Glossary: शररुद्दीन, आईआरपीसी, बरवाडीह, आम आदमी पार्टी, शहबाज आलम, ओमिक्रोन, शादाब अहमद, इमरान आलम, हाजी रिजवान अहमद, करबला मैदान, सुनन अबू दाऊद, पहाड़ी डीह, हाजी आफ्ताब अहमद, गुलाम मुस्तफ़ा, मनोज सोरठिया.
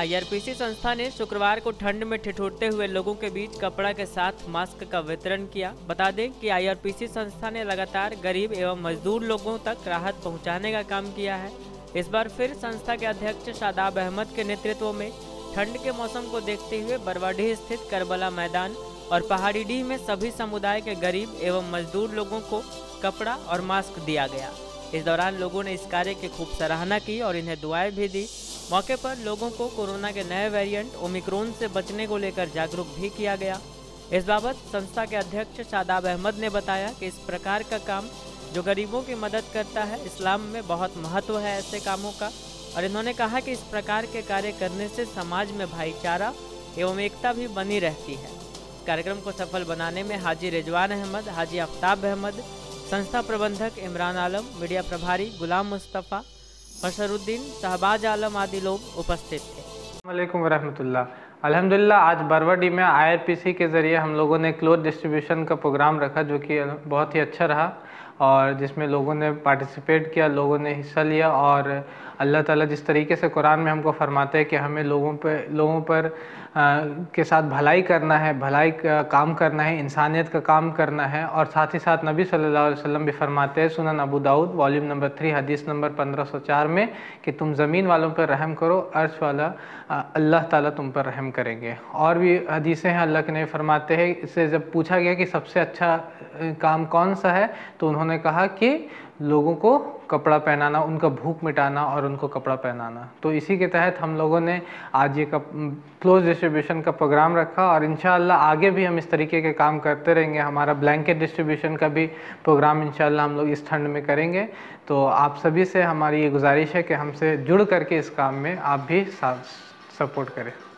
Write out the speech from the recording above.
आईआरपीसी संस्था ने शुक्रवार को ठंड में ठिठुरते हुए लोगों के बीच कपड़ा के साथ मास्क का वितरण किया। बता दें कि आईआरपीसी संस्था ने लगातार गरीब एवं मजदूर लोगों तक राहत पहुंचाने का काम किया है। इस बार फिर संस्था के अध्यक्ष शादाब अहमद के नेतृत्व में ठंड के मौसम को देखते हुए बरवाडीह स्थित करबला मैदान और पहाड़ी डीह में सभी समुदाय के गरीब एवं मजदूर लोगों को कपड़ा और मास्क दिया गया। इस दौरान लोगों ने इस कार्य की खूब सराहना की और इन्हें दुआएं भी दी। मौके पर लोगों को कोरोना के नए वेरिएंट ओमिक्रोन से बचने को लेकर जागरूक भी किया गया। इस बाबत संस्था के अध्यक्ष शादाब अहमद ने बताया कि इस प्रकार का काम जो गरीबों की मदद करता है, इस्लाम में बहुत महत्व है ऐसे कामों का, और इन्होंने कहा कि इस प्रकार के कार्य करने से समाज में भाईचारा एवं एकता भी बनी रहती है। कार्यक्रम को सफल बनाने में हाजी रिजवान अहमद, हाजी आफ्ताब अहमद, संस्था प्रबंधक इमरान आलम, मीडिया प्रभारी गुलाम मुस्तफ़ा और शररुद्दीन, शहबाज आलम आदि लोग उपस्थित थे। अस्सलामुअलैकुम वरहमतुल्लाह। अल्हम्दुलिल्लाह आज बरवाडीह में आईआरपीसी के ज़रिए हम लोगों ने क्लोथ डिस्ट्रीब्यूशन का प्रोग्राम रखा जो कि बहुत ही अच्छा रहा और जिसमें लोगों ने पार्टिसिपेट किया, लोगों ने हिस्सा लिया। और अल्लाह ताला जिस तरीके से कुरान में हमको फरमाते हैं कि हमें लोगों के साथ भलाई करना है, भलाई का काम करना है, इंसानियत का काम करना है। और साथ ही साथ नबी सल्लल्लाहु अलैहि वसल्लम भी फरमाते हैं सुनन अबू दाऊद volume number 3 हदीस नंबर 1504 में कि तुम ज़मीन वालों पर रहम करो, अर्श वाला अल्लाह ताला तुम पर रहम करेंगे। और भी हदीसें हैं, अल्लाह के नबी फरमाते हैं, इससे जब पूछा गया कि सबसे अच्छा काम कौन सा है तो उन्होंने कहा कि लोगों को कपड़ा पहनाना, उनका भूख मिटाना और उनको कपड़ा पहनाना। तो इसी के तहत हम लोगों ने आज ये क्लोथ डिस्ट्रीब्यूशन का प्रोग्राम रखा और इंशाअल्लाह आगे भी हम इस तरीके के काम करते रहेंगे। हमारा ब्लैंकेट डिस्ट्रीब्यूशन का भी प्रोग्राम इंशाअल्लाह हम लोग इस ठंड में करेंगे। तो आप सभी से हमारी ये गुजारिश है कि हमसे जुड़ करके इस काम में आप भी सपोर्ट करें।